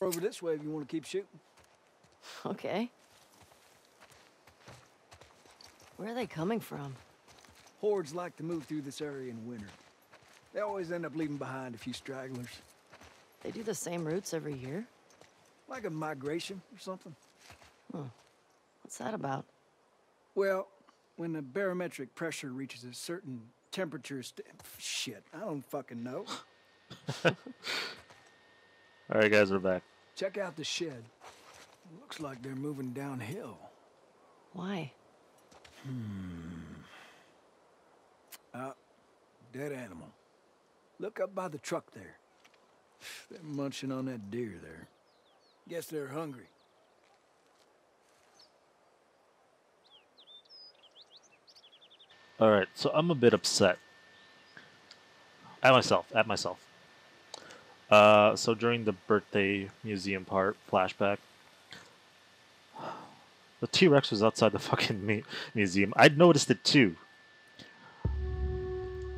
We're over this way if you want to keep shooting. Okay. Where are they coming from? Hordes like to move through this area in winter. They always end up leaving behind a few stragglers. They do the same routes every year? Like a migration or something. Huh. What's that about? Well, when the barometric pressure reaches a certain temperature... Shit, I don't fucking know. Alright guys, we're back. Check out the shed. It looks like they're moving downhill. Why? Dead animal. Look up by the truck there. They're munching on that deer there. Guess they're hungry. Alright, so I'm a bit upset. At myself. So during the birthday museum part, flashback, the T-Rex was outside the fucking museum. I'd noticed it too.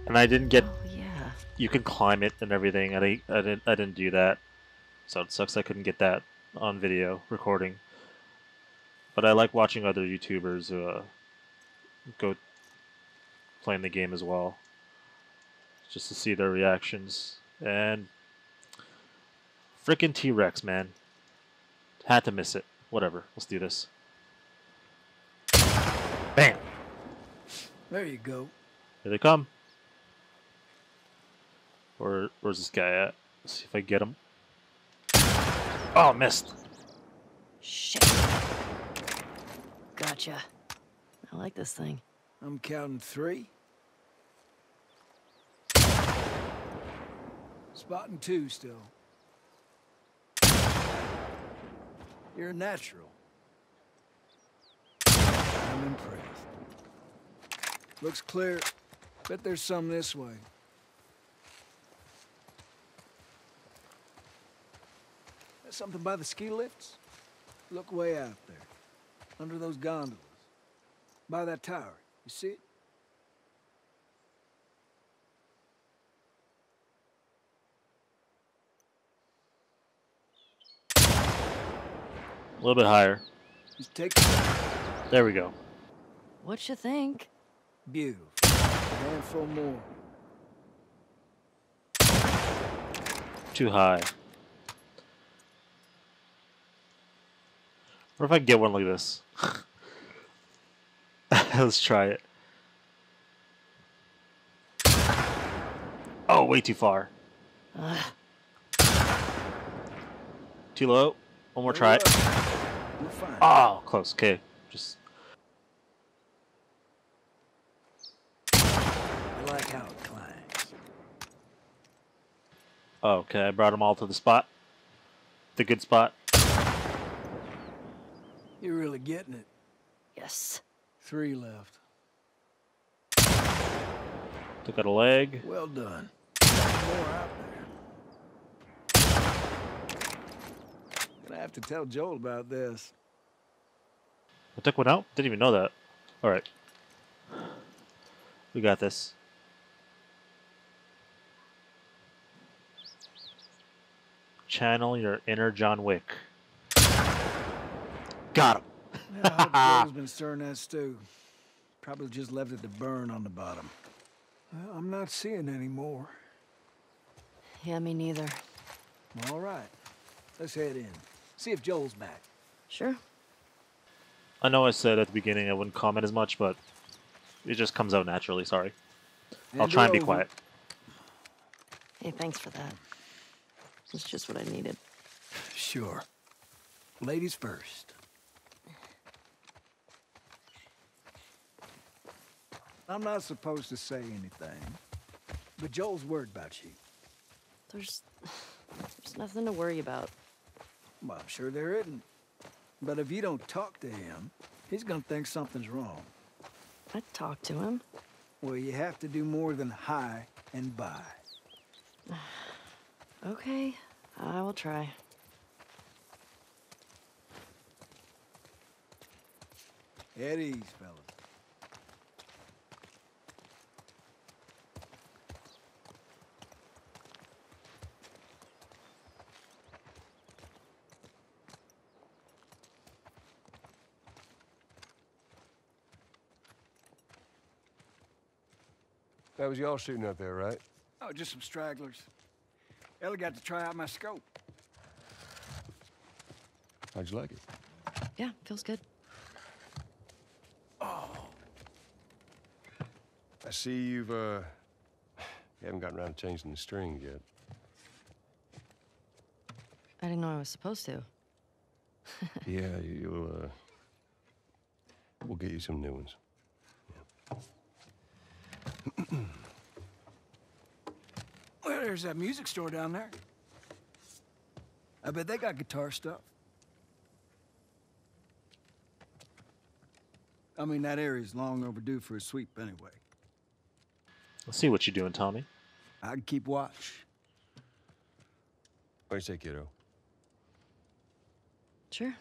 And I didn't get... Oh, yeah. You can climb it and everything. I didn't do that. So it sucks I couldn't get that on video recording. But I like watching other YouTubers go playing the game as well, just to see their reactions. And frickin' T-Rex, man. Had to miss it. Whatever. Let's do this. Bam! There you go. Here they come. Where's this guy at? Let's see if I get him. Oh, missed. Shit. Gotcha. I like this thing. I'm counting three. Spotting two still. You're a natural. I'm impressed. Looks clear. Bet there's some this way. That's something by the ski lifts? Look way out there. Under those gondolas. By that tower. You see it? A little bit higher. Just take... There we go. What you think? Beautiful. And for more. Too high. What if I get one like this? Let's try it. Oh, way too far. Too low. One more try. Oh, close. Okay. Just. I like how it climbs. Okay, I brought them all to the spot. The good spot. You're really getting it. Yes. Three left. Took out a leg. Well done. More out there. Gonna have to tell Joel about this. I took one out? Didn't even know that. Alright. We got this. Channel your inner John Wick. Got him. Joel's been stirring that stew. Probably just left it to burn on the bottom. Well, I'm not seeing any more. Yeah, me neither. All right. Let's head in. See if Joel's back. Sure. I know I said at the beginning I wouldn't comment as much, but it just comes out naturally, sorry. I'll try and be quiet. Hey, thanks for that. It's just what I needed. Sure. Ladies first. I'm not supposed to say anything, but Joel's worried about you. There's nothing to worry about. Well, I'm sure there isn't. But if you don't talk to him, he's gonna think something's wrong. I'd talk to him. Well, you have to do more than hi and bye. Okay, I will try. At ease, fellas. That was y'all shooting out there, right? Oh, just some stragglers. Ellie got to try out my scope. How'd you like it? Yeah, feels good. Oh. I see you haven't gotten around to changing the string yet. I didn't know I was supposed to. Yeah, we'll get you some new ones. Yeah. Well, there's that music store down there. I bet they got guitar stuff. I mean, that area's long overdue for a sweep anyway. Let's see what you're doing, Tommy. I'd keep watch. What do you say, kiddo? Sure.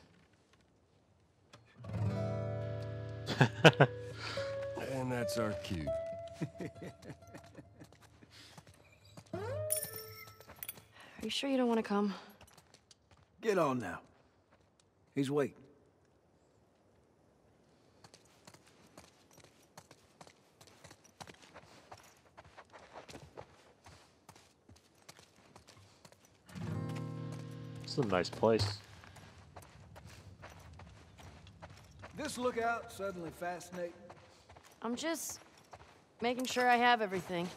And that's our cue. Are you sure you don't want to come? Get on now. He's waiting. It's a nice place. This lookout suddenly fascinating. I'm just making sure I have everything.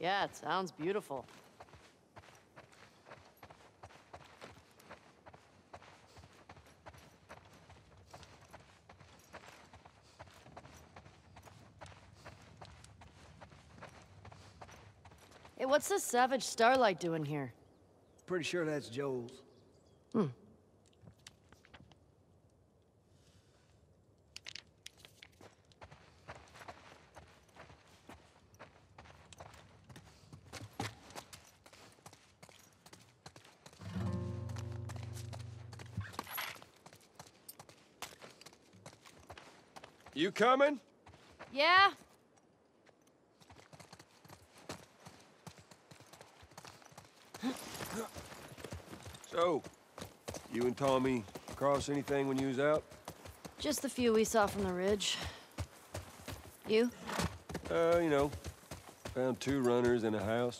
Yeah, it sounds beautiful. Hey, what's this Savage Starlight doing here? Pretty sure that's Joel's. Hmm. You coming? Yeah. So, you and Tommy cross anything when you was out? Just the few we saw from the ridge. You? You know, found two runners in a house.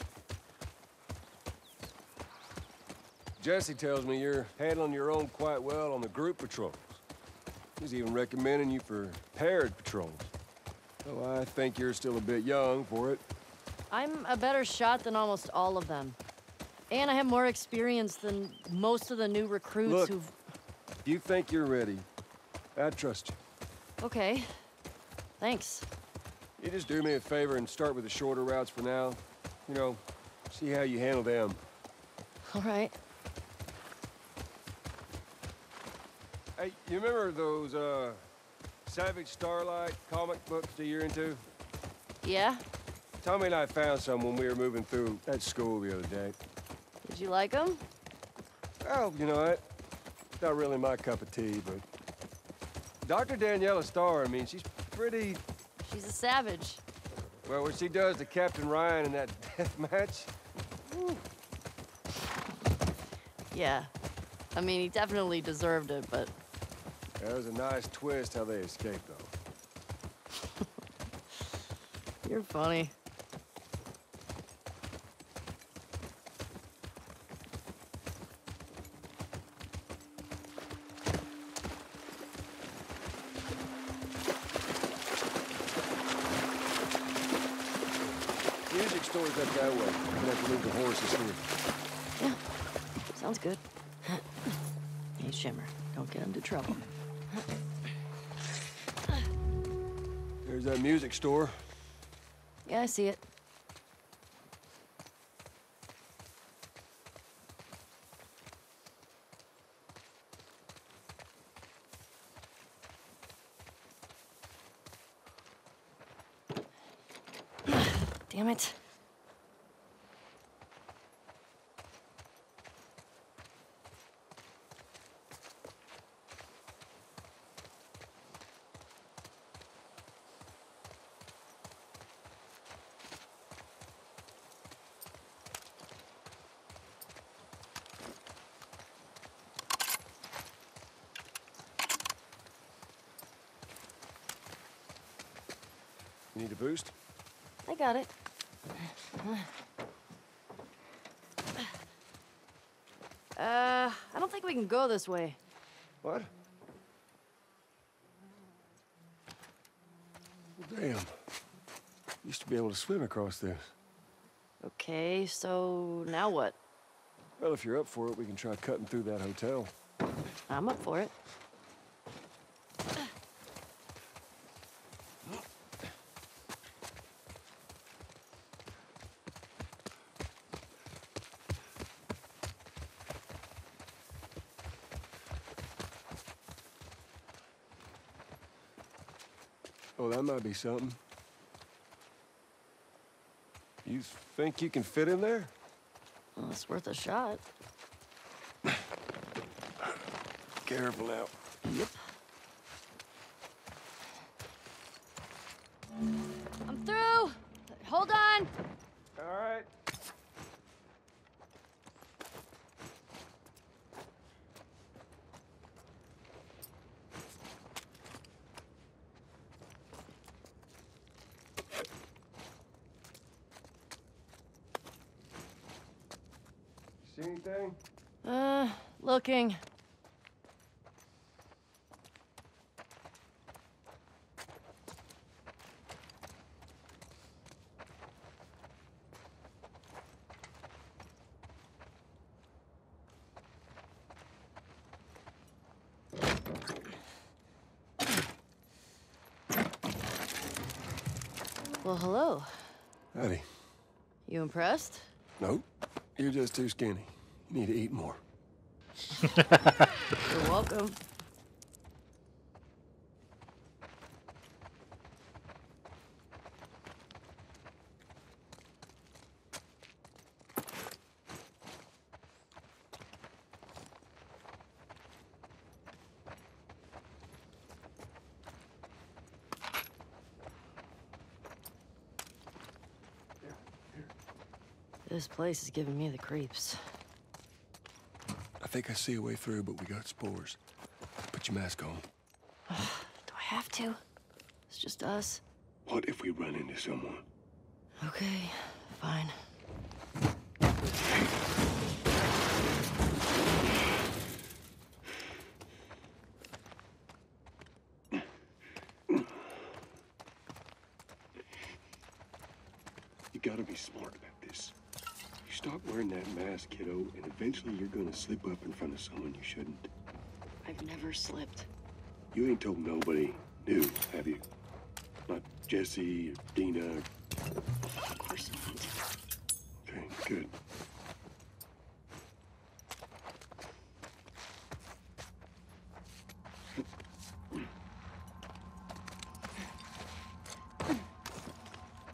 Jesse tells me you're handling your own quite well on the group patrol. He's even recommending you for paired patrols. Oh, I think you're still a bit young for it. I'm a better shot than almost all of them. And I have more experience than most of the new recruits. Look, who've... you think you're ready. I trust you. Okay. Thanks. You just do me a favor and start with the shorter routes for now. You know, see how you handle them. All right. Hey, you remember those, Savage Starlight comic books that you're into? Yeah. Tommy and I found some when we were moving through that school the other day. Did you like them? Well, you know what? Not really my cup of tea, but... Dr. Daniela Starr, I mean, she's pretty... She's a savage. Well, what she does to Captain Ryan in that death match... Woo. Yeah. I mean, he definitely deserved it, but... That was a nice twist how they escaped, though. You're funny. Music store's up that way. We're gonna have to leave the horses here. Yeah, sounds good. Hey, Shimmer, don't get into trouble. There's that music store. Yeah, I see it. Damn it. Need a boost? I got it. I don't think we can go this way. What? Damn. Used to be able to swim across this. Okay, so now what? Well, if you're up for it, we can try cutting through that hotel. I'm up for it. Oh, that might be something. You think you can fit in there? Well, it's worth a shot. Careful now. Yep. I'm through. Hold on. All right. Anything? Looking. Well, hello. Howdy. You impressed? Nope. You're just too skinny. You need to eat more. You're welcome. This place is giving me the creeps. I think I see a way through, but we got spores. Put your mask on. Do I have to? It's just us. What if we run into someone? Okay, fine. You gotta be smart about this. You stop wearing that mask, kiddo, and eventually you're gonna slip up in front of someone you shouldn't. I've never slipped. You ain't told nobody new, have you? Not Jesse or Dina or... Of course not. Okay, good.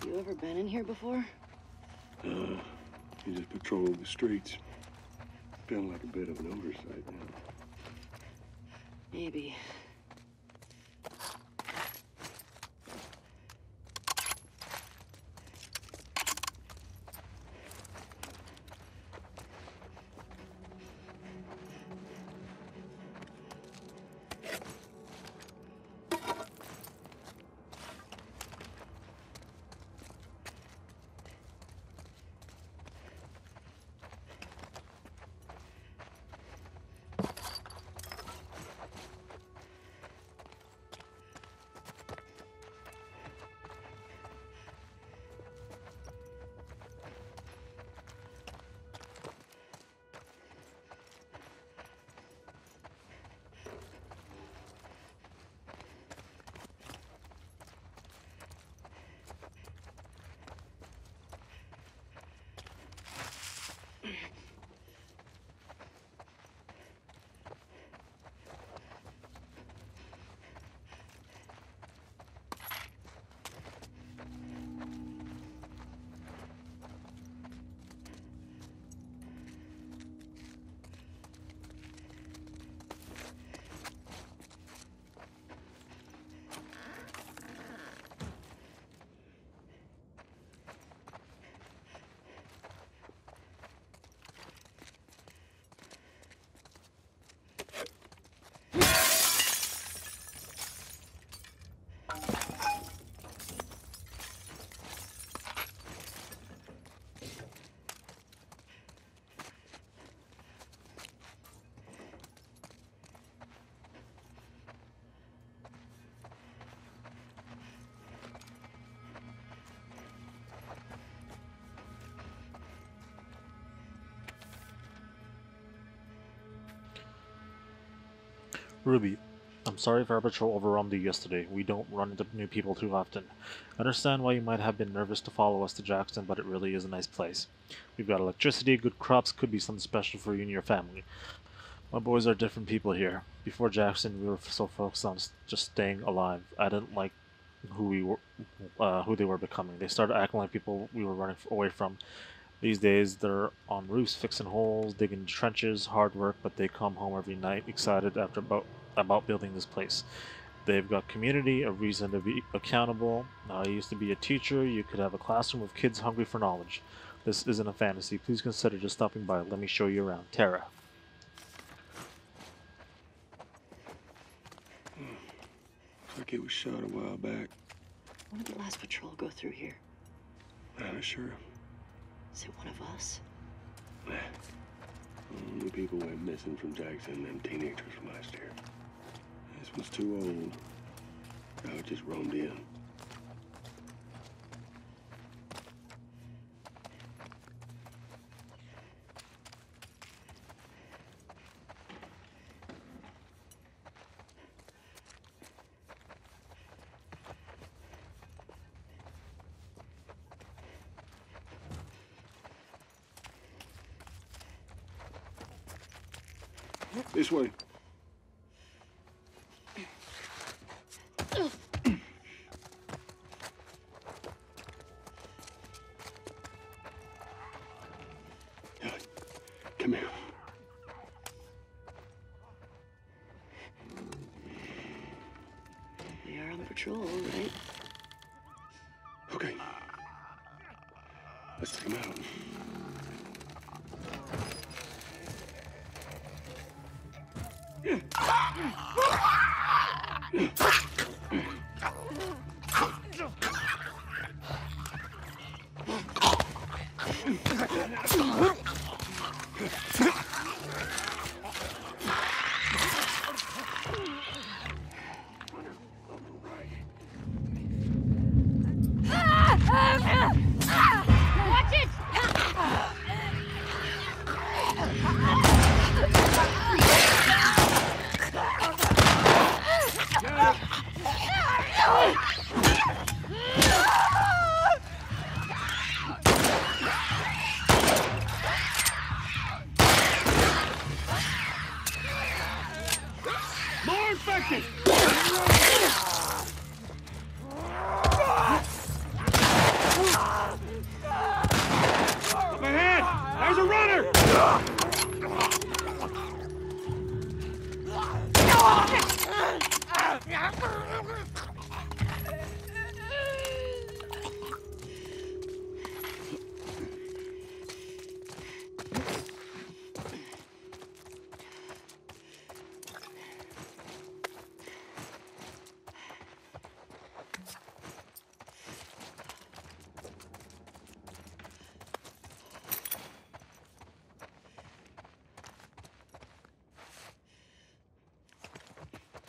You ever been in here before? You just patrol the streets. Feeling like a bit of an oversight now. Maybe. Ruby, I'm sorry if our patrol overwhelmed you yesterday. We don't run into new people too often. I understand why you might have been nervous to follow us to Jackson, but it really is a nice place. We've got electricity, good crops, could be something special for you and your family. My boys are different people here. Before Jackson, we were so focused on just staying alive. I didn't like who they were becoming. They started acting like people we were running away from. These days, they're on roofs, fixing holes, digging trenches, hard work, but they come home every night excited after about building this place. They've got community, a reason to be accountable. I used to be a teacher. You could have a classroom of kids hungry for knowledge. This isn't a fantasy. Please consider just stopping by. Let me show you around. Tara. Like it was shot a while back. When did the last patrol go through here? I'm not sure. Is it one of us? The only people went missing from Jackson, them teenagers from last year. This was too old. I just roamed in. This way. Come here. We are on patrol, right? Okay. Let's take him out.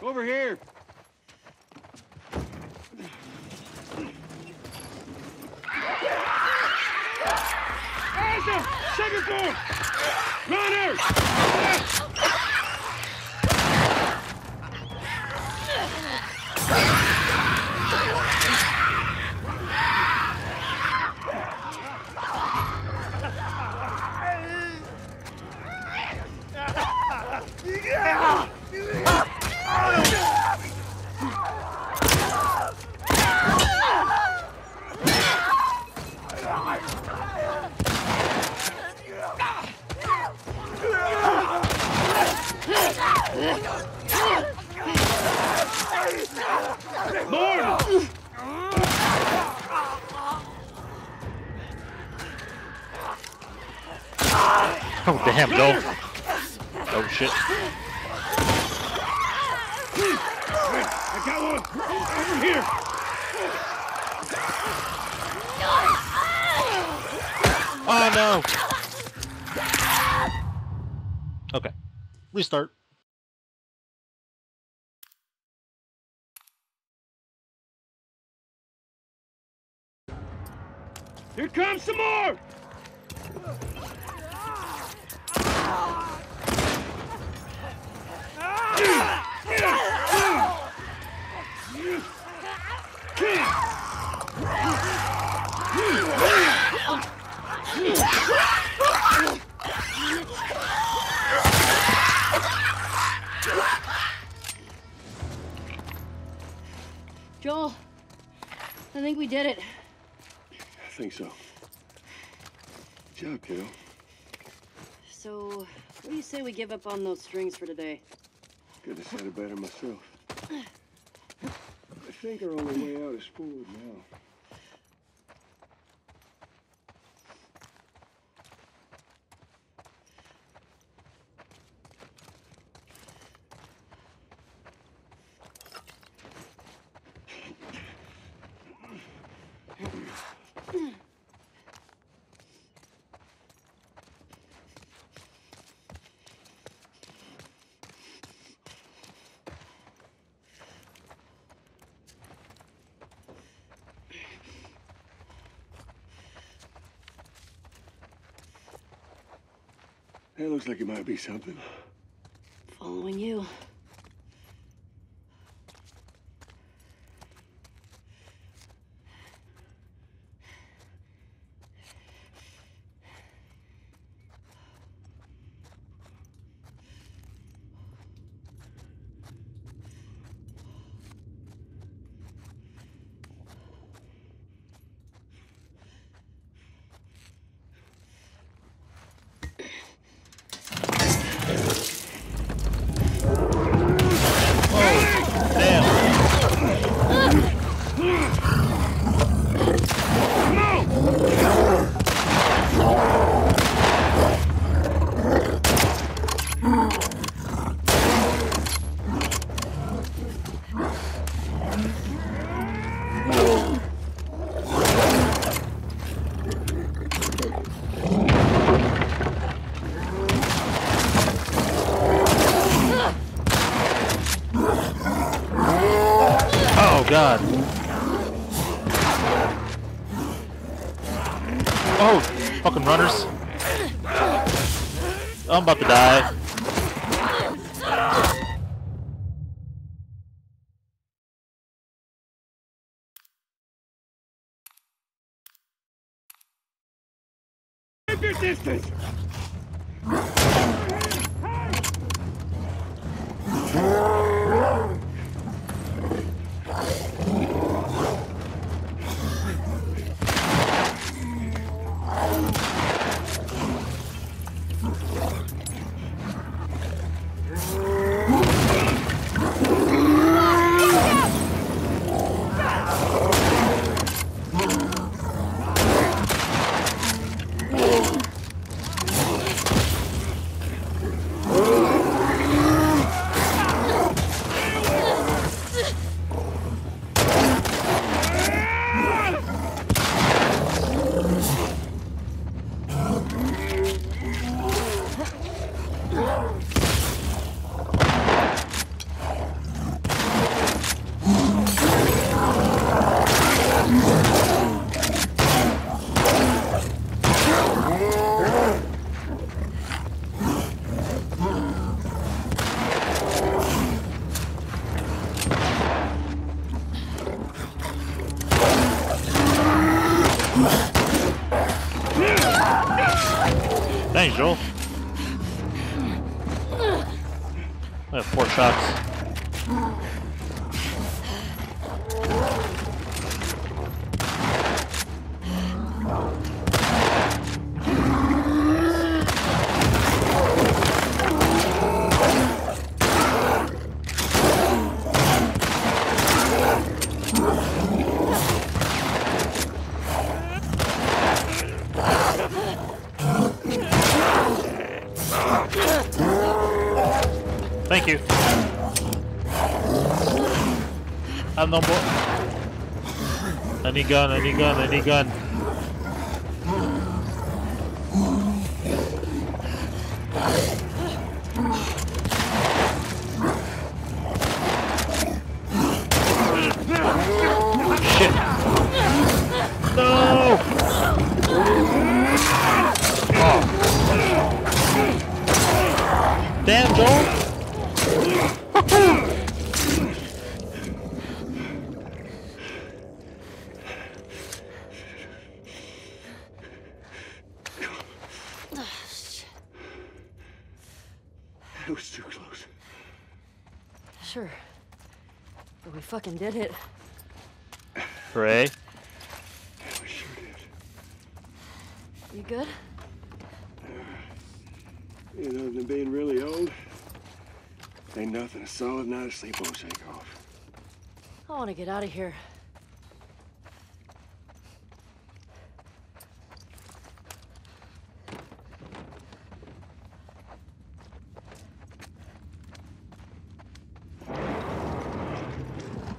Over here. Asa, second floor. Runner. Oh, damn, Joel. Oh, shit. I got one. Over here. Oh, no. Okay. Restart. Here comes some more. Joel, I think we did it. I think so. Good job, kiddo. So, what do you say we give up on those strings for today? Could have said it better myself. I think our only way out is forward now. It looks like it might be something. Following you. I'm about to die. Keep your distance. Thanks, Joel. I have 4 shots. Thank you. I'm no more. I need gun, I need gun, I need gun. It was too close. Sure. But we fucking did it. Hooray. We sure did. You good? You know, than being really old, ain't nothing a solid night of sleep won't shake off. I want to get out of here.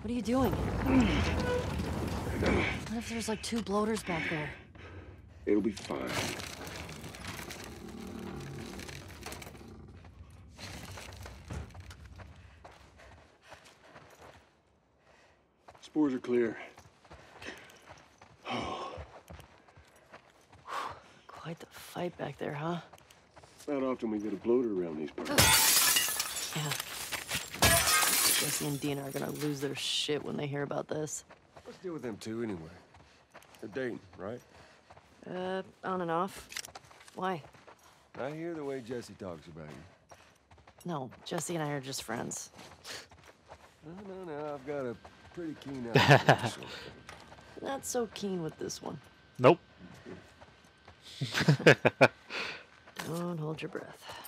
What are you doing? What if there's like 2 bloaters back there? It'll be fine. Spores are clear. Oh. Quite the fight back there, huh? Not often we get a bloater around these parts. Yeah. Jesse and Dina are gonna lose their shit when they hear about this. Let's deal with them 2 anyway. They're dating, right? On and off. Why? I hear the way Jesse talks about you. No, Jesse and I are just friends. No, I've got a pretty keen eye for this sort of thing. Not so keen with this one. Nope. Don't hold your breath.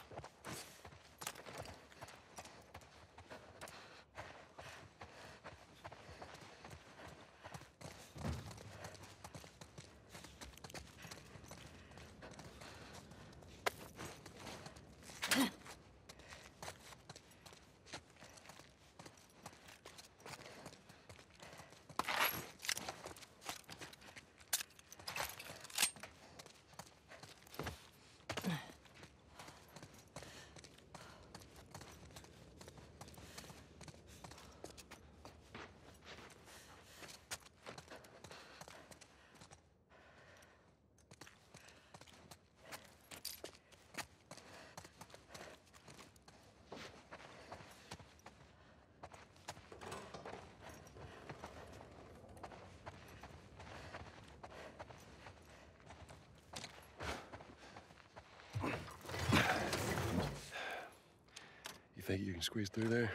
Think you can squeeze through there?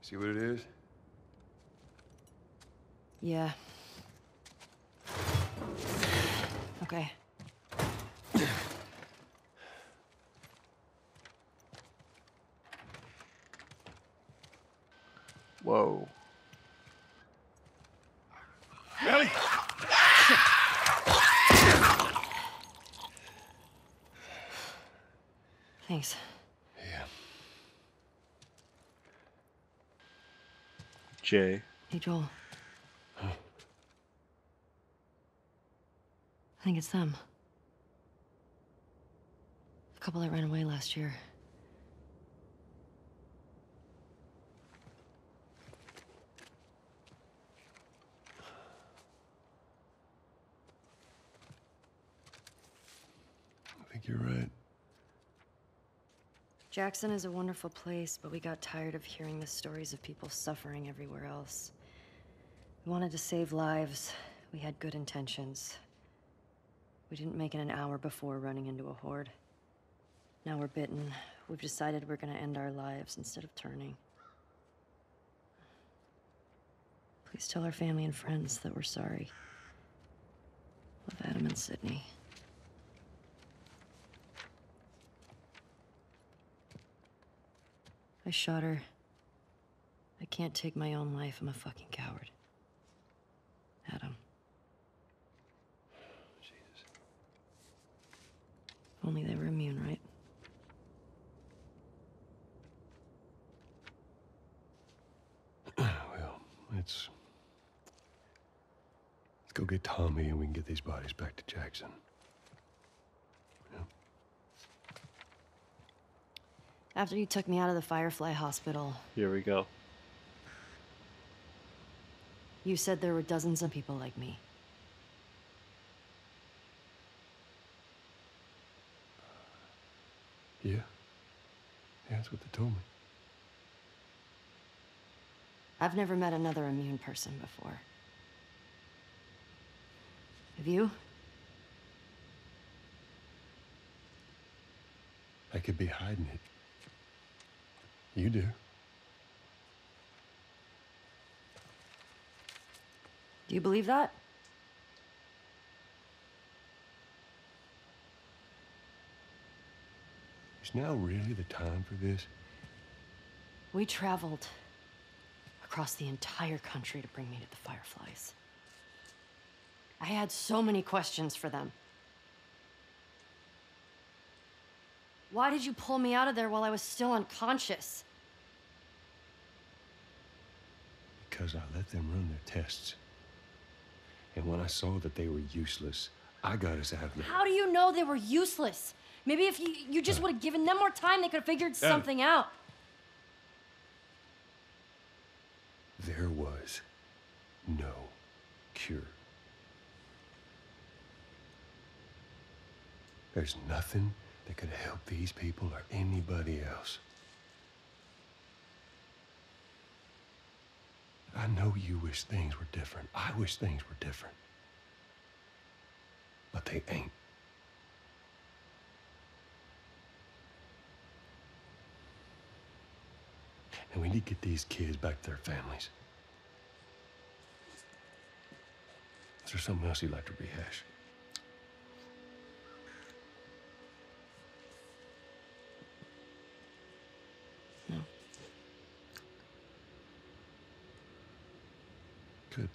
See what it is? Yeah. Okay. Whoa. Ellie! Thanks. Yeah. Jay. Hey, Joel. Huh? I think it's them. The couple that ran away last year. I think you're right. Jackson is a wonderful place, but we got tired of hearing the stories of people suffering everywhere else. We wanted to save lives. We had good intentions. We didn't make it an hour before running into a horde. Now we're bitten. We've decided we're gonna end our lives instead of turning. Please tell our family and friends that we're sorry. Love, Adam and Sydney. I shot her. I can't take my own life. I'm a fucking coward. Adam. Jesus. If only they were immune, right? Well, let's go get Tommy and we can get these bodies back to Jackson. After you took me out of the Firefly hospital. Here we go. You said there were dozens of people like me. Yeah. Yeah, that's what they told me. I've never met another immune person before. Have you? I could be hiding it. You do. Do you believe that? Is now really the time for this? We traveled across the entire country to bring me to the Fireflies. I had so many questions for them. Why did you pull me out of there while I was still unconscious? Because I let them run their tests. And when I saw that they were useless, I got us out of there. How do you know they were useless? Maybe if you just would have given them more time, they could have figured something out. There was no cure. There's nothing that could help these people or anybody else. I know you wish things were different. I wish things were different. But they ain't. And we need to get these kids back to their families. Is there something else you'd like to rehash? No. Good.